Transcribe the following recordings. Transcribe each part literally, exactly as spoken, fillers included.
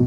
Huh?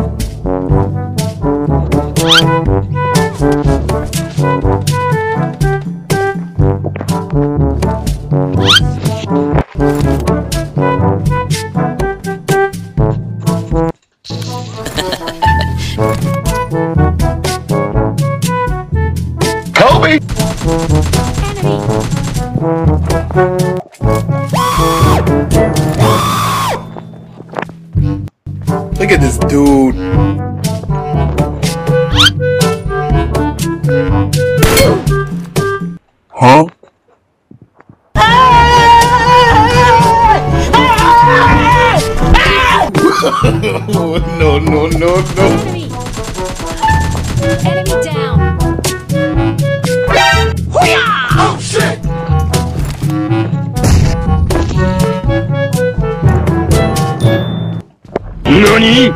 NANI?!